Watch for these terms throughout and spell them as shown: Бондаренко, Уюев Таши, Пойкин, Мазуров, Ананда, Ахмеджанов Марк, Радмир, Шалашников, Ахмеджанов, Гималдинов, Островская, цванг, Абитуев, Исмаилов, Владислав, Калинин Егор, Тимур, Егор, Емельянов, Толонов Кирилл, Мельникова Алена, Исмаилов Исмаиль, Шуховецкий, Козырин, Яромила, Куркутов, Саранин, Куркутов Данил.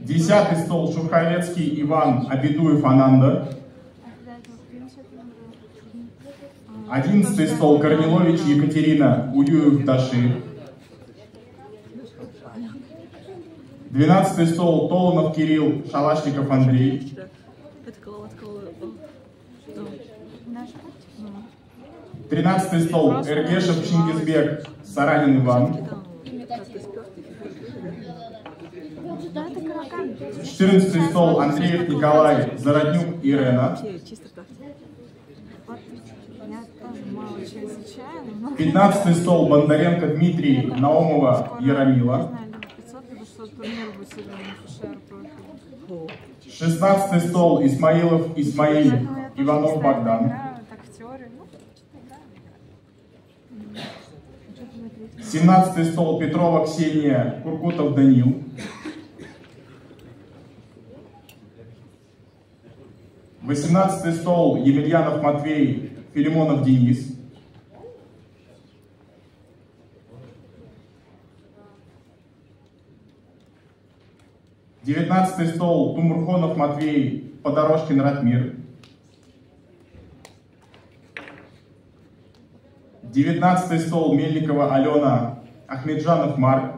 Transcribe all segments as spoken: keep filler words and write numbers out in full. Десятый стол: Шуховецкий, Иван, Абитуев, Ананда. Одиннадцатый стол: Корнелович, Екатерина, Уюев, Таши. Двенадцатый стол: Толонов, Кирилл, Шалашников, Андрей. Тринадцатый стол: Эргешев, Чингизбек, Саранин, Иван. Четырнадцатый стол: Андреев, Николай, Зароднюк, Ирена. Пятнадцатый стол: Бондаренко, Дмитрий, Наумова, Яромила. Шестнадцатый стол: Исмаилов, Исмаиль, Иванов, Богдан. Семнадцатый стол: Петрова, Ксения, Куркутов, Данил. Восемнадцатый стол: Емельянов, Матвей, Филимонов, Денис. Девятнадцатый стол: Тумурхонов, Матвей, Подорожкин, Радмир. Девятнадцатый стол: Мельникова, Алена, Ахмеджанов, Марк.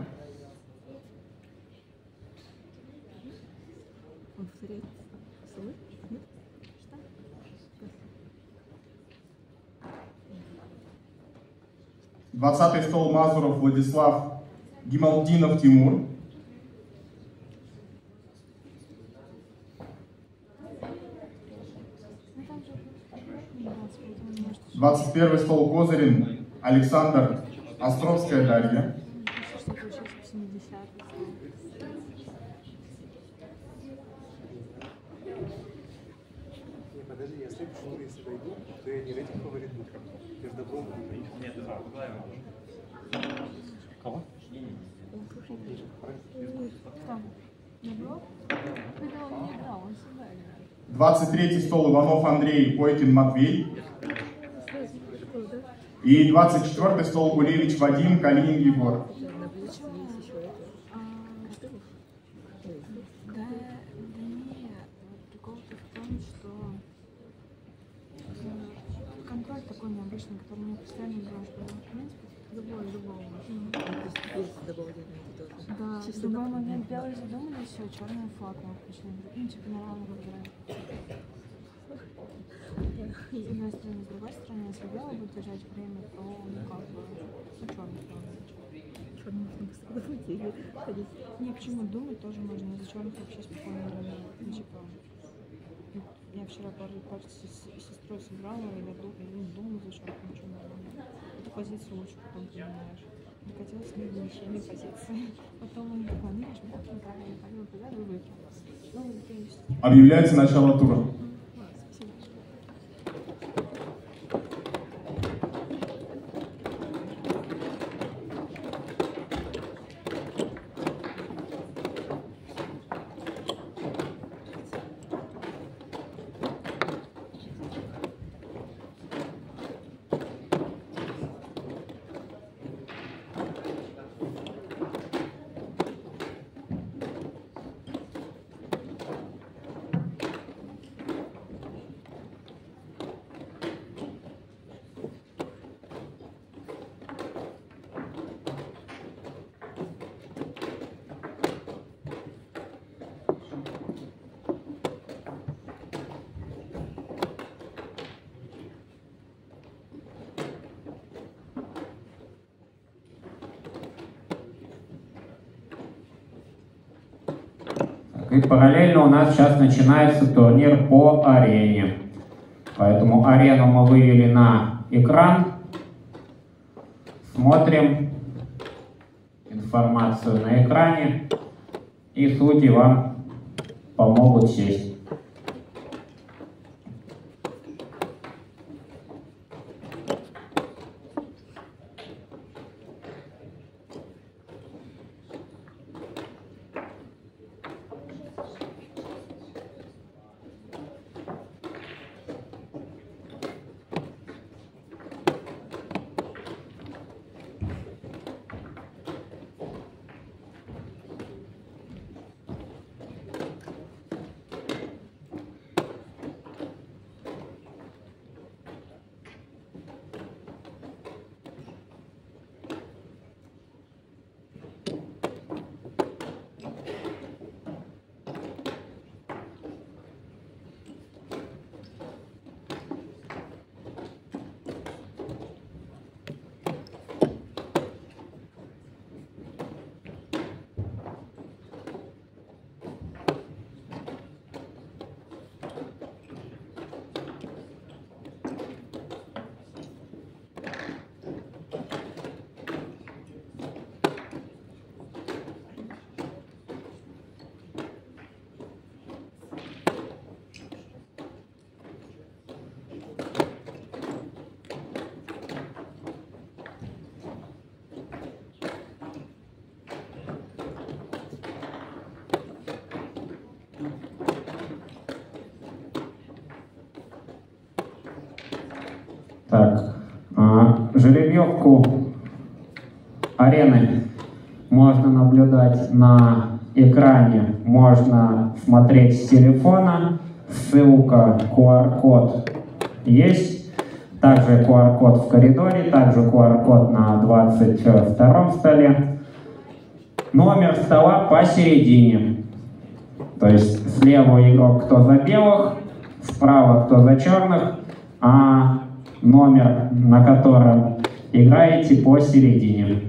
Двадцатый стол: Мазуров, Владислав, Гималдинов, Тимур. Двадцать первый стол: Козырин, Александр, Островская, Дарья. Двадцать третий стол: Иванов, Андрей, Пойкин, Матвей. И двадцать четвертый стол: Гулевич, Вадим, Калинин, Егор. В любой момент белый задумали, все, черный флаг мы включили. Ну, типа, нормально выбираем. С одной стороны, с другой стороны, если белый будет держать время, то ну как бы, ну черный флаг. Черный флаг выделили. Не, почему думать тоже можно, из-за черных вообще спокойно работать. Ну, типа, я вчера пару партий с сестрой сыграла, и я думала, за черных ничего не было. Эту позицию лучше потом принимаешь. Не хотелось мне ничьей позиции. Потом он наклонил, что он правильно понял, куда вы выиграли. Объявляется начало тура. И параллельно у нас сейчас начинается турнир по арене. Поэтому арену мы вывели на экран. Смотрим информацию на экране. И судьи вам помогут сесть. Так, а, жеребьевку арены можно наблюдать на экране, можно смотреть с телефона. Ссылка, ку ар код есть. Также ку ар код в коридоре, также ку ар код на двадцать втором столе. Номер стола посередине. То есть слева игрок, кто за белых, справа, кто за черных, а номер, на котором играете, посередине.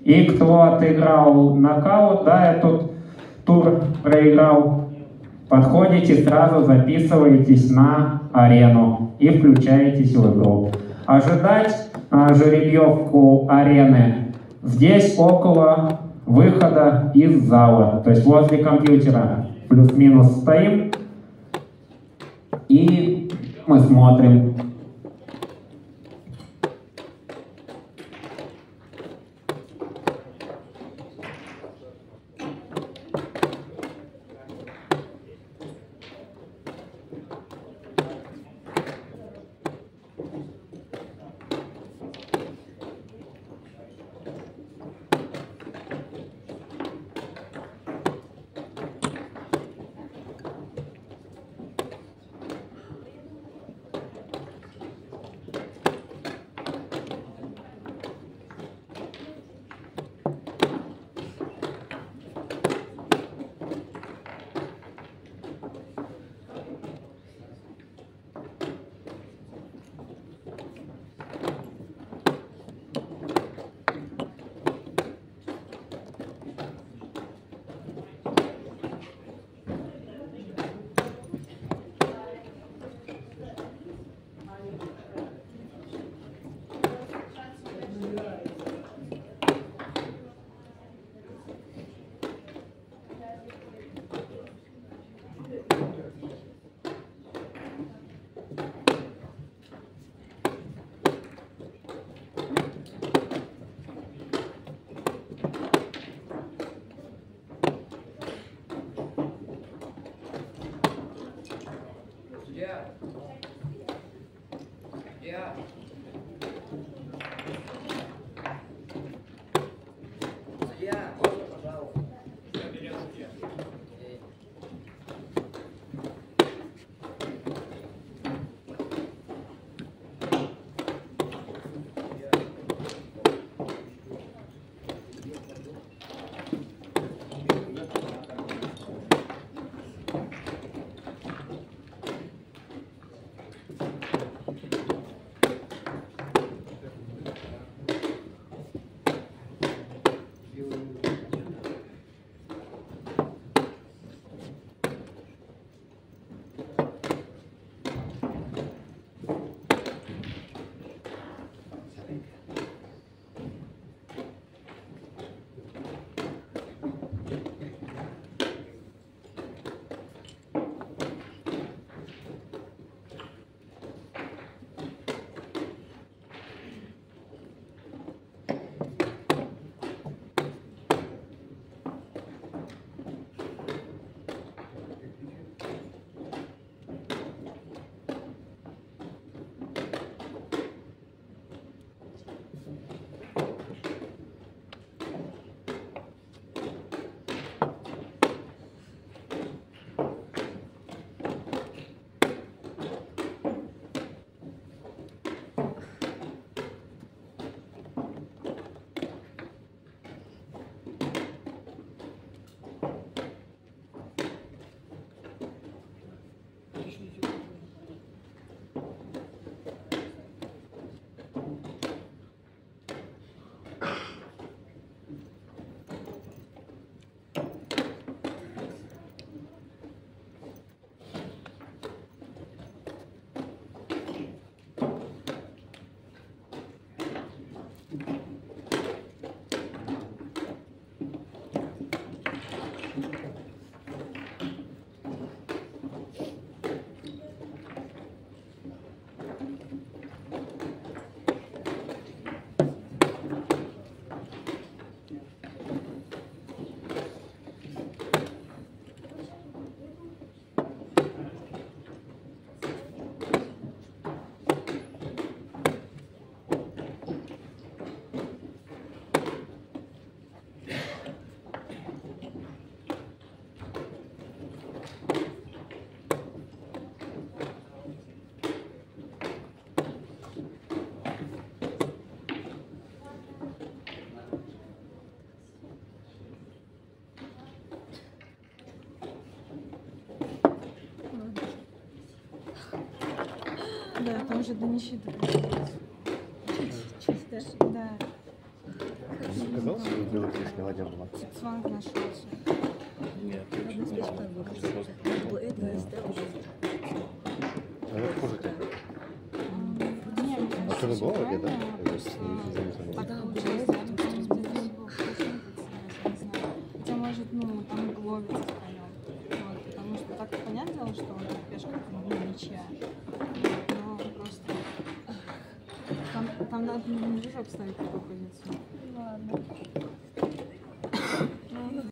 И кто отыграл нокаут, да, этот тур проиграл, подходите, сразу записываетесь на арену и включаетесь в игру. Ожидать а, жеребьевку арены здесь около выхода из зала, то есть возле компьютера. Плюс-минус стоим и мы смотрим. там же до нищеты. Честь, честь, да. Сказал, что делать, если воде была? Цванг нашелся. Нет, это хуже тебя. А ты на голове, да? Хотя, может, ну, там голове. Потому что так понятно, что пешка ничья. Но просто... Там надо не движок ставить такую позицию. Ладно.